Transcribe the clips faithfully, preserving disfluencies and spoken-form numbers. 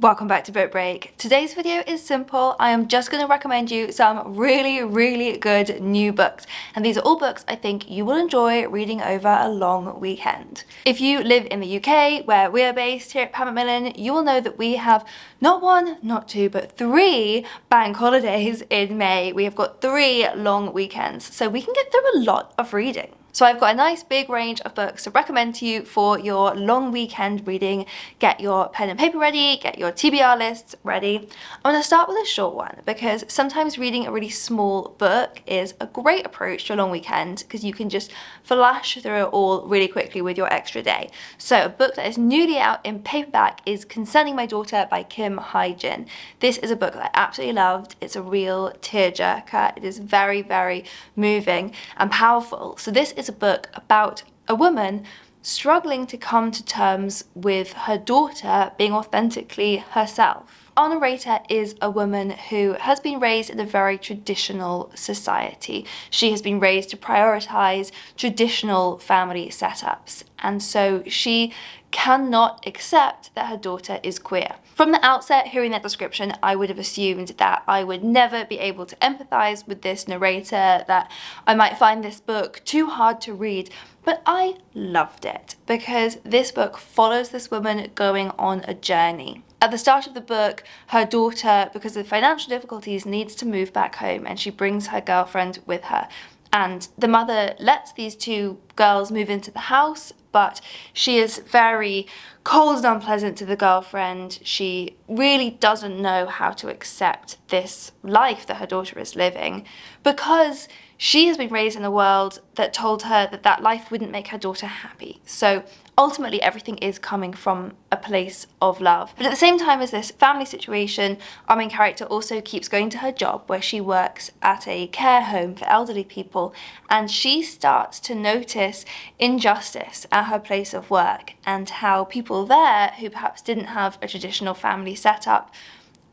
Welcome back to Book Break. Today's video is simple. I am just going to recommend you some really, really good new books. And these are all books I think you will enjoy reading over a long weekend. If you live in the U K, where we are based here at Pan Macmillan, you will know that we have not one, not two, but three bank holidays in May. We have got three long weekends, so we can get through a lot of reading. So I've got a nice big range of books to recommend to you for your long weekend reading. Get your pen and paper ready, get your T B R lists ready. I'm going to start with a short one because sometimes reading a really small book is a great approach to a long weekend because you can just flash through it all really quickly with your extra day. So a book that is newly out in paperback is Concerning My Daughter by Kim Hye-jin. This is a book that I absolutely loved. It's a real tearjerker. It is very, very moving and powerful. So this is It's a book about a woman struggling to come to terms with her daughter being authentically herself. Our narrator is a woman who has been raised in a very traditional society. She has been raised to prioritise traditional family setups, and so she cannot accept that her daughter is queer. From the outset, hearing that description, I would have assumed that I would never be able to empathise with this narrator, that I might find this book too hard to read, but I loved it because this book follows this woman going on a journey. At the start of the book, her daughter, because of financial difficulties, needs to move back home, and she brings her girlfriend with her. And the mother lets these two girls move into the house, but she is very cold and unpleasant to the girlfriend. She really doesn't know how to accept this life that her daughter is living because she has been raised in a world that told her that that life wouldn't make her daughter happy. So ultimately everything is coming from a place of love. But at the same time as this family situation, our main character also keeps going to her job where she works at a care home for elderly people, and she starts to notice injustice at her place of work and how people there who perhaps didn't have a traditional family setup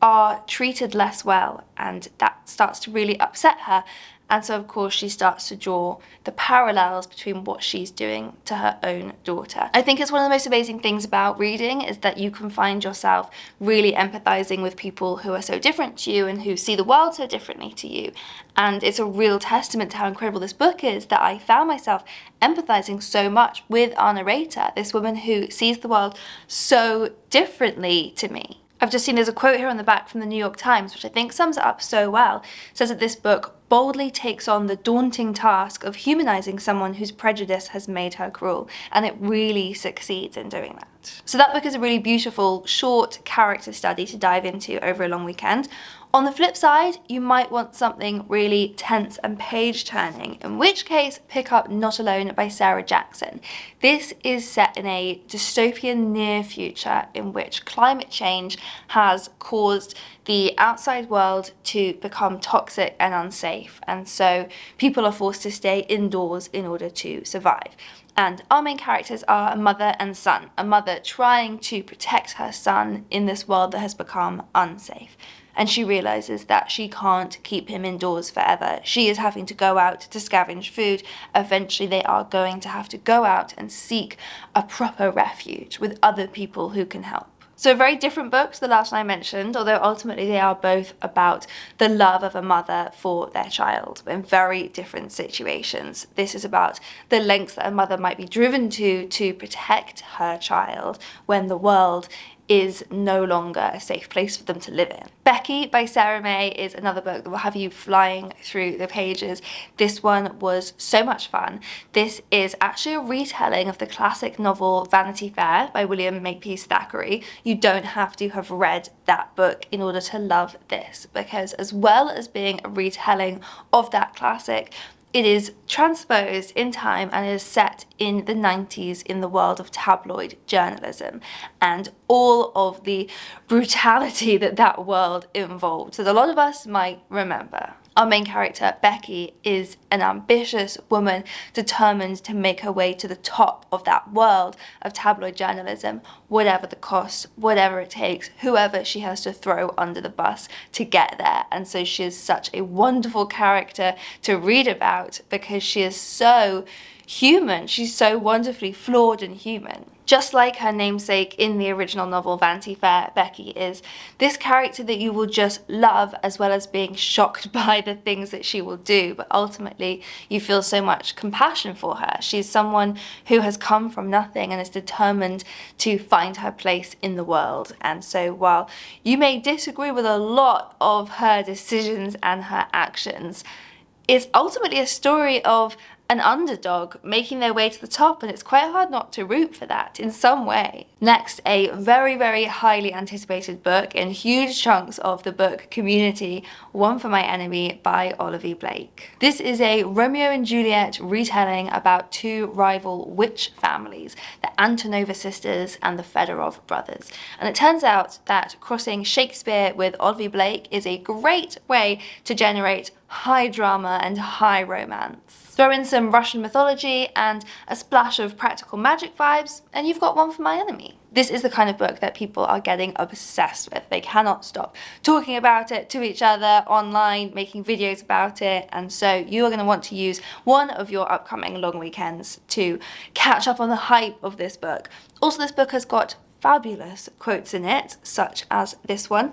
are treated less well, and that starts to really upset her. And so, of course, she starts to draw the parallels between what she's doing to her own daughter. I think it's one of the most amazing things about reading is that you can find yourself really empathising with people who are so different to you and who see the world so differently to you. And it's a real testament to how incredible this book is that I found myself empathising so much with our narrator, this woman who sees the world so differently to me. I've just seen there's a quote here on the back from the New York Times, which I think sums it up so well. It says that this book boldly takes on the daunting task of humanising someone whose prejudice has made her cruel, and it really succeeds in doing that. So that book is a really beautiful, short character study to dive into over a long weekend. On the flip side, you might want something really tense and page-turning, in which case pick up Not Alone by Sarah Jackson. This is set in a dystopian near future in which climate change has caused the outside world to become toxic and unsafe, and so people are forced to stay indoors in order to survive. And our main characters are a mother and son, a mother trying to protect her son in this world that has become unsafe. And she realises that she can't keep him indoors forever. She is having to go out to scavenge food. Eventually they are going to have to go out and seek a proper refuge with other people who can help. So a very different book to the last one I mentioned, although ultimately they are both about the love of a mother for their child in very different situations. This is about the lengths that a mother might be driven to to protect her child when the world is no longer a safe place for them to live in. Becky by Sarah May is another book that will have you flying through the pages. This one was so much fun. This is actually a retelling of the classic novel Vanity Fair by William Makepeace Thackeray. You don't have to have read that book in order to love this, because as well as being a retelling of that classic, it is transposed in time and is set in the nineties in the world of tabloid journalism and all of the brutality that that world involved that a lot of us might remember. Our main character, Becky, is an ambitious woman determined to make her way to the top of that world of tabloid journalism, whatever the cost, whatever it takes, whoever she has to throw under the bus to get there. And so she is such a wonderful character to read about because she is so human. She's so wonderfully flawed and human. Just like her namesake in the original novel Vanity Fair, Becky is this character that you will just love, as well as being shocked by the things that she will do, but ultimately you feel so much compassion for her. She's someone who has come from nothing and is determined to find her place in the world. And so while you may disagree with a lot of her decisions and her actions, it's ultimately a story of an underdog making their way to the top, and it's quite hard not to root for that in some way. Next, a very, very highly anticipated book in huge chunks of the book community, One for My Enemy by Olivie Blake. This is a Romeo and Juliet retelling about two rival witch families, the Antonova sisters and the Fedorov brothers. And it turns out that crossing Shakespeare with Olivie Blake is a great way to generate high drama and high romance. Throw in some Russian mythology and a splash of practical magic vibes, and you've got One for My Enemy. This is the kind of book that people are getting obsessed with. They cannot stop talking about it to each other online, making videos about it, and so you are going to want to use one of your upcoming long weekends to catch up on the hype of this book. Also, this book has got fabulous quotes in it, such as this one.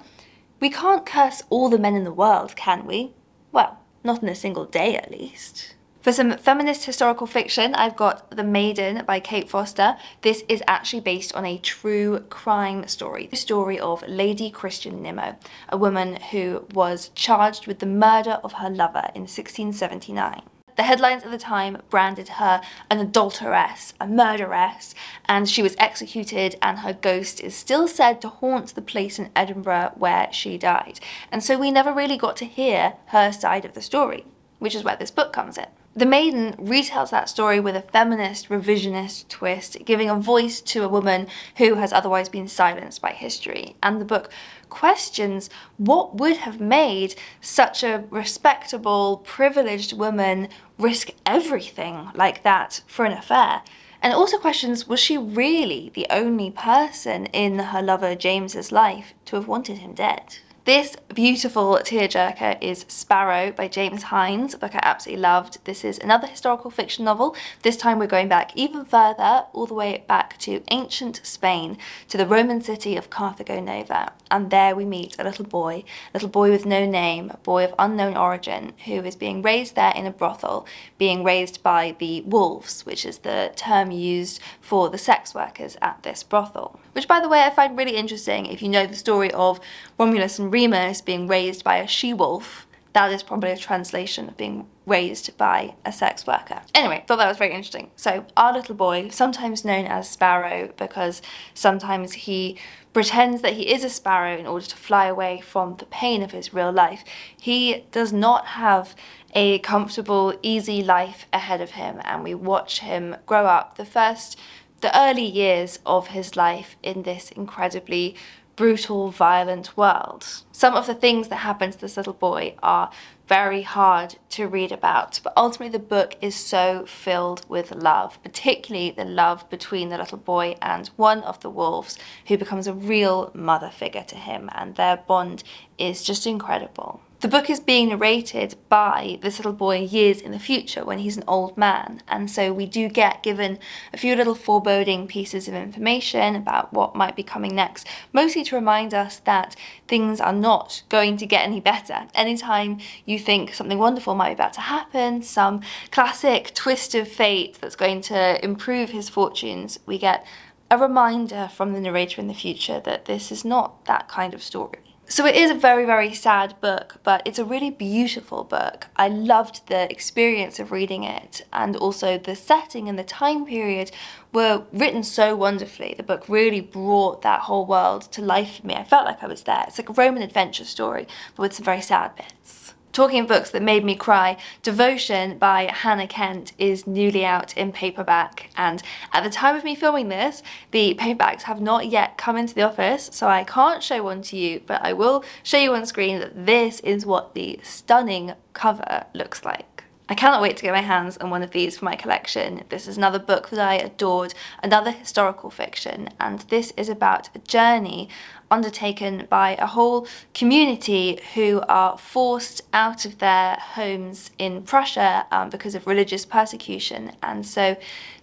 "We can't curse all the men in the world, can we? Well, not in a single day at least." For some feminist historical fiction, I've got The Maiden by Kate Foster. This is actually based on a true crime story, the story of Lady Christian Nimmo, a woman who was charged with the murder of her lover in sixteen seventy-nine. The headlines at the time branded her an adulteress, a murderess, and she was executed, and her ghost is still said to haunt the place in Edinburgh where she died. And so we never really got to hear her side of the story, which is where this book comes in. The Maiden retells that story with a feminist, revisionist twist, giving a voice to a woman who has otherwise been silenced by history. And the book questions what would have made such a respectable, privileged woman risk everything like that for an affair. And it also questions, was she really the only person in her lover James's life to have wanted him dead? This beautiful tearjerker is Sparrow by James Hynes, a book I absolutely loved. This is another historical fiction novel. This time we're going back even further, all the way back to ancient Spain, to the Roman city of Carthago Nova. And there we meet a little boy, a little boy with no name, a boy of unknown origin, who is being raised there in a brothel, being raised by the wolves, which is the term used for the sex workers at this brothel. Which, by the way, I find really interesting if you know the story of Romulus and Remus being raised by a she-wolf. That is probably a translation of being raised by a sex worker. Anyway, thought that was very interesting. So our little boy, sometimes known as Sparrow, because sometimes he pretends that he is a sparrow in order to fly away from the pain of his real life. He does not have a comfortable, easy life ahead of him, and we watch him grow up the first, the early years of his life in this incredibly brutal, violent world. Some of the things that happen to this little boy are very hard to read about, but ultimately the book is so filled with love, particularly the love between the little boy and one of the wolves, who becomes a real mother figure to him, and their bond is just incredible. The book is being narrated by this little boy years in the future when he's an old man, and so we do get given a few little foreboding pieces of information about what might be coming next, mostly to remind us that things are not going to get any better. Anytime you think something wonderful might be about to happen, some classic twist of fate that's going to improve his fortunes, we get a reminder from the narrator in the future that this is not that kind of story. So it is a very, very sad book, but it's a really beautiful book. I loved the experience of reading it, and also the setting and the time period were written so wonderfully. The book really brought that whole world to life for me. I felt like I was there. It's like a Roman adventure story, but with some very sad bits. Talking of books that made me cry, Devotion by Hannah Kent is newly out in paperback, and at the time of me filming this, the paperbacks have not yet come into the office, so I can't show one to you, but I will show you on screen that this is what the stunning cover looks like. I cannot wait to get my hands on one of these for my collection. This is another book that I adored, another historical fiction, and this is about a journey undertaken by a whole community who are forced out of their homes in Prussia um, because of religious persecution, and so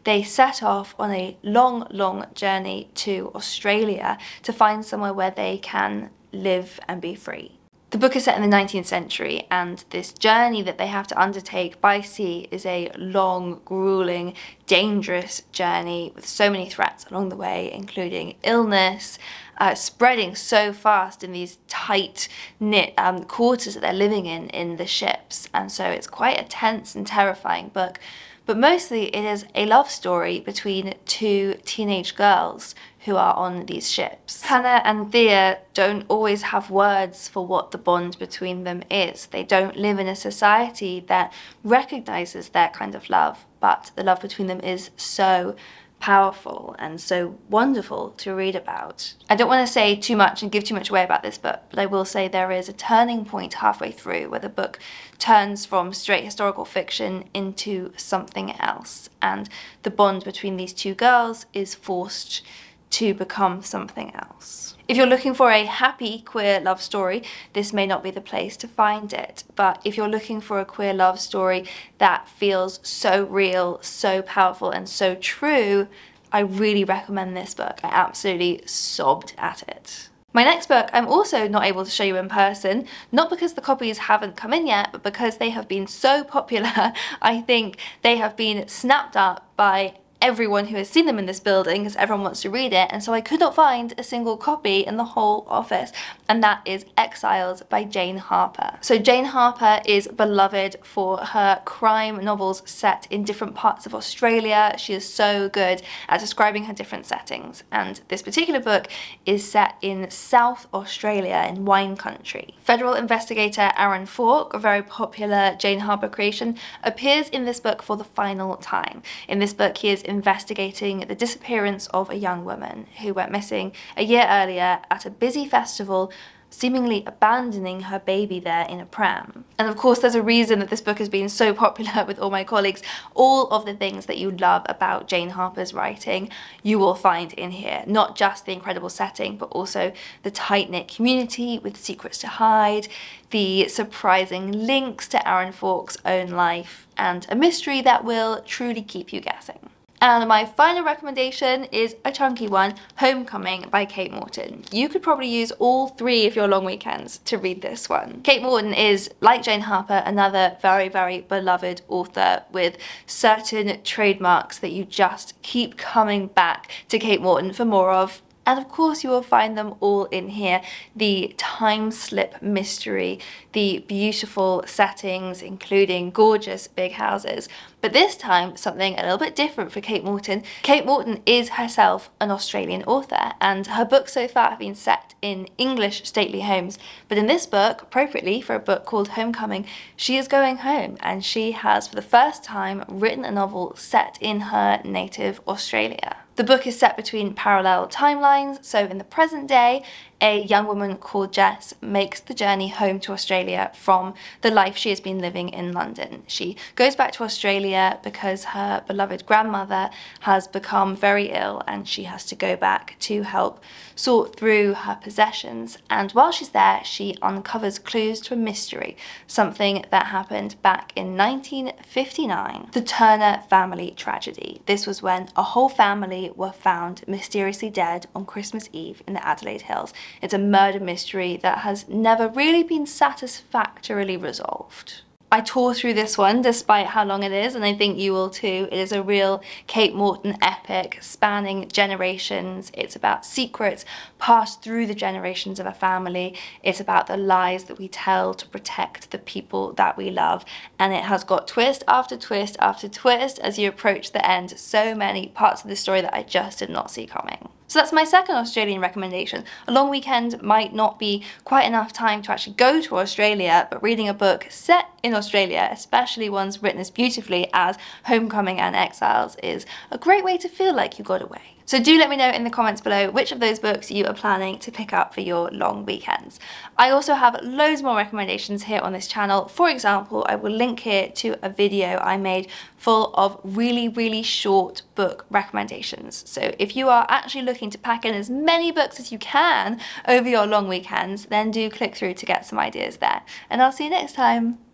they set off on a long, long journey to Australia to find somewhere where they can live and be free. The book is set in the nineteenth century, and this journey that they have to undertake by sea is a long, grueling, dangerous journey with so many threats along the way, including illness, uh, spreading so fast in these tight-knit um, quarters that they're living in, in the ships. And so it's quite a tense and terrifying book. But mostly it is a love story between two teenage girls who are on these ships. Hannah and Thea don't always have words for what the bond between them is. They don't live in a society that recognises their kind of love, but the love between them is so powerful and so wonderful to read about. I don't want to say too much and give too much away about this book, but I will say there is a turning point halfway through where the book turns from straight historical fiction into something else, and the bond between these two girls is forced to become something else. If you're looking for a happy queer love story, this may not be the place to find it, but if you're looking for a queer love story that feels so real, so powerful and so true, I really recommend this book. I absolutely sobbed at it. My next book I'm also not able to show you in person, not because the copies haven't come in yet, but because they have been so popular. I think they have been snapped up by everyone who has seen them in this building because everyone wants to read it, and so I could not find a single copy in the whole office, and that is Exiles by Jane Harper. So Jane Harper is beloved for her crime novels set in different parts of Australia. She is so good at describing her different settings, and this particular book is set in South Australia in wine country. Federal investigator Aaron Falk, a very popular Jane Harper creation, appears in this book for the final time. In this book he is investigating the disappearance of a young woman who went missing a year earlier at a busy festival, seemingly abandoning her baby there in a pram. And of course there's a reason that this book has been so popular with all my colleagues. All of the things that you love about Jane Harper's writing you will find in here. Not just the incredible setting, but also the tight-knit community with secrets to hide, the surprising links to Aaron Falk's own life, and a mystery that will truly keep you guessing. And my final recommendation is a chunky one, Homecoming by Kate Morton. You could probably use all three of your long weekends to read this one. Kate Morton is, like Jane Harper, another very, very beloved author with certain trademarks that you just keep coming back to Kate Morton for more of. And of course you will find them all in here. The time slip mystery, the beautiful settings, including gorgeous big houses. But this time something a little bit different for Kate Morton. Kate Morton is herself an Australian author, and her books so far have been set in English stately homes. But in this book, appropriately for a book called Homecoming, she is going home, and she has for the first time written a novel set in her native Australia. The book is set between parallel timelines, so in the present day, a young woman called Jess makes the journey home to Australia from the life she has been living in London. She goes back to Australia because her beloved grandmother has become very ill, and she has to go back to help sort through her possessions. And while she's there, she uncovers clues to a mystery, something that happened back in nineteen fifty-nine, the Turner family tragedy. This was when a whole family were found mysteriously dead on Christmas Eve in the Adelaide Hills. It's a murder mystery that has never really been satisfactorily resolved. I tore through this one despite how long it is, and I think you will too. It is a real Kate Morton epic spanning generations. It's about secrets passed through the generations of a family. It's about the lies that we tell to protect the people that we love, and it has got twist after twist after twist as you approach the end. So many parts of the story that I just did not see coming. So that's my second Australian recommendation. A long weekend might not be quite enough time to actually go to Australia, but reading a book set in Australia, especially ones written as beautifully as Homecoming and Exiles, is a great way to feel like you got away. So do let me know in the comments below which of those books you are planning to pick up for your long weekends. I also have loads more recommendations here on this channel. For example, I will link here to a video I made full of really, really short book recommendations. So if you are actually looking to pack in as many books as you can over your long weekends, then do click through to get some ideas there. And I'll see you next time.